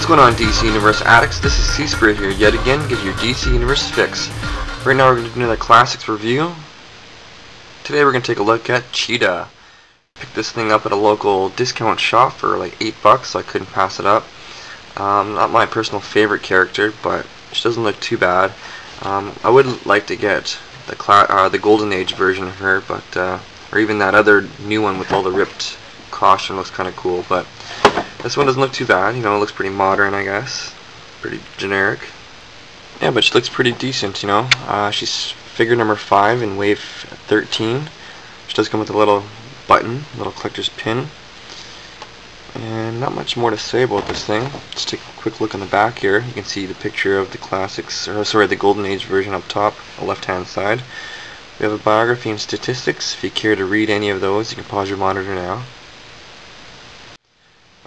what's going on, DC Universe addicts? This is C-Spray here yet again, give you your DC Universe fix. Right now we're going to do another classics review. Today we're going to take a look at Cheetah. Picked this thing up at a local discount shop for like $8, so I couldn't pass it up. Not my personal favorite character, but she doesn't look too bad. I would like to get the Golden Age version of her, but or even that other new one with all the ripped caution looks kind of cool, but this one doesn't look too bad. You know, it looks pretty modern, I guess. Pretty generic. Yeah, but she looks pretty decent, you know. She's figure number 5 in wave 13. She does come with a little button, little collector's pin. And not much more to say about this thing. Let's take a quick look on the back here. You can see the picture of the classics, or sorry, the Golden Age version up top, the left-hand side. We have a biography and statistics. If you care to read any of those, you can pause your monitor now.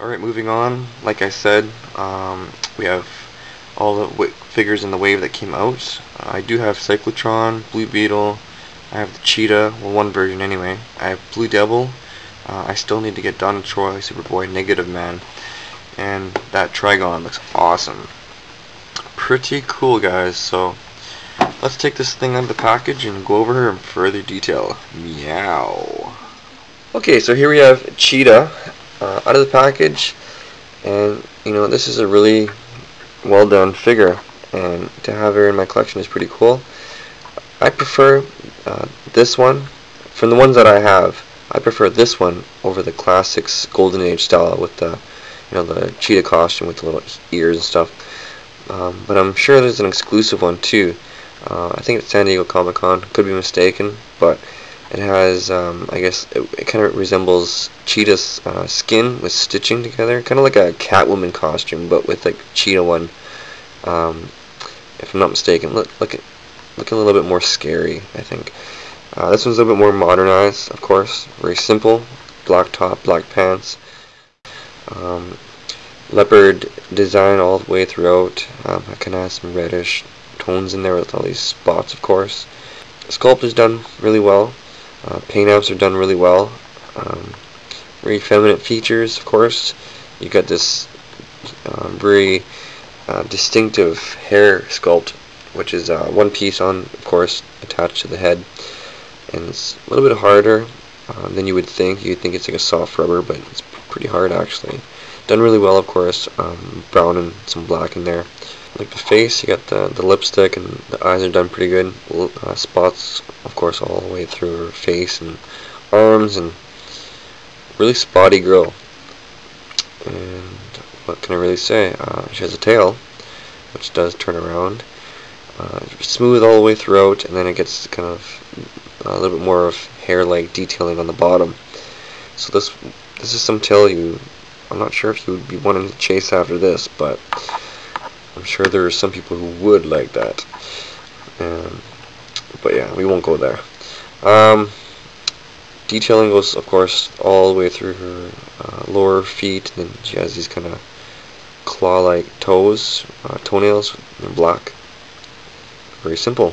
Alright, moving on, like I said, we have all the figures in the wave that came out. I do have Cyclotron, Blue Beetle, I have the Cheetah, well, one version anyway. I have Blue Devil, I still need to get Donna Troy, Superboy, Negative Man, and that Trigon looks awesome. Pretty cool, guys, so let's take this thing out of the package and go over her in further detail. Meow. Okay, so here we have Cheetah. Out of the package, and you know, this is a really well done figure, and to have her in my collection is pretty cool. I prefer this one from the ones that I have. I prefer this one over the classics Golden Age style with the, you know, the cheetah costume with the little ears and stuff. But I'm sure there's an exclusive one too. I think it's San Diego Comic-Con. Could be mistaken, but. It has, I guess, it kind of resembles Cheetah's skin with stitching together, kind of like a Catwoman costume, but with like Cheetah one. If I'm not mistaken, look a little bit more scary, I think. This one's a little bit more modernized, of course. Very simple, black top, black pants, leopard design all the way throughout. It kind of has some reddish tones in there with all these spots, of course. The sculpt is done really well. Paint apps are done really well. Very feminine features, of course. You got this very distinctive hair sculpt, which is one piece on, of course, attached to the head. And it's a little bit harder than you would think. You'd think it's like a soft rubber, but it's pretty hard actually. Done really well, of course. Brown and some black in there. Like the face, you got the lipstick, and the eyes are done pretty good. Spots, of course, all the way through her face and arms, and really spotty girl. And what can I really say? She has a tail, which does turn around. Smooth all the way throughout, and then it gets kind of a little bit more of hair-like detailing on the bottom. So this is some tail I'm not sure if you would be wanting to chase after this, but I'm sure there are some people who would like that. But yeah, we won't go there. Detailing goes, of course, all the way through her lower feet, and then she has these kind of claw-like toes, toenails, in black. Very simple.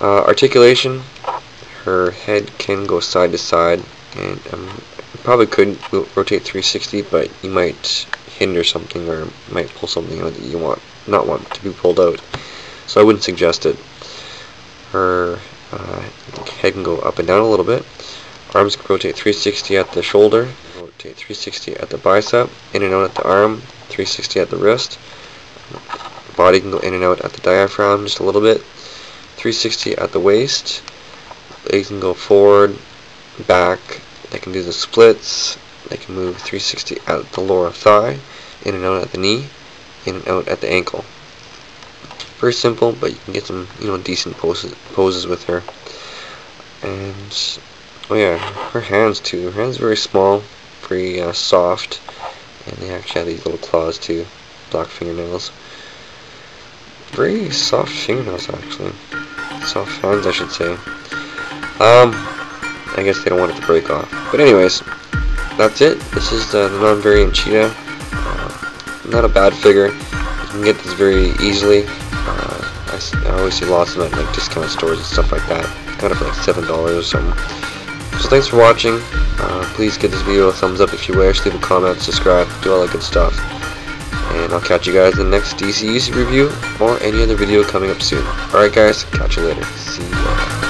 Articulation. Her head can go side to side, and it probably could rotate 360, but you might hinder something or might pull something out that you not want to be pulled out, so I wouldn't suggest it. Her head can go up and down a little bit. Arms can rotate 360 at the shoulder, rotate 360 at the bicep, in and out at the arm, 360 at the wrist. Body can go in and out at the diaphragm just a little bit, 360 at the waist. Legs can go forward, back. They can do the splits. They can move 360 at the lower thigh, in and out at the knee, in and out at the ankle. Very simple, but you can get some, you know, decent poses with her. And oh yeah, her hands too. Her hands are very small, very soft, and they actually have these little claws too, black fingernails. Very soft fingernails, actually. Soft hands, I should say. I guess they don't want it to break off. But anyways. That's it. This is the non-variant Cheetah. Not a bad figure. You can get this very easily. I always see lots of them at like discount stores and stuff like that. Kind of like $7 or something. So thanks for watching. Please give this video a thumbs up if you wish. Leave a comment, subscribe, do all that good stuff. and I'll catch you guys in the next DC review or any other video coming up soon. Alright guys, catch you later. See ya.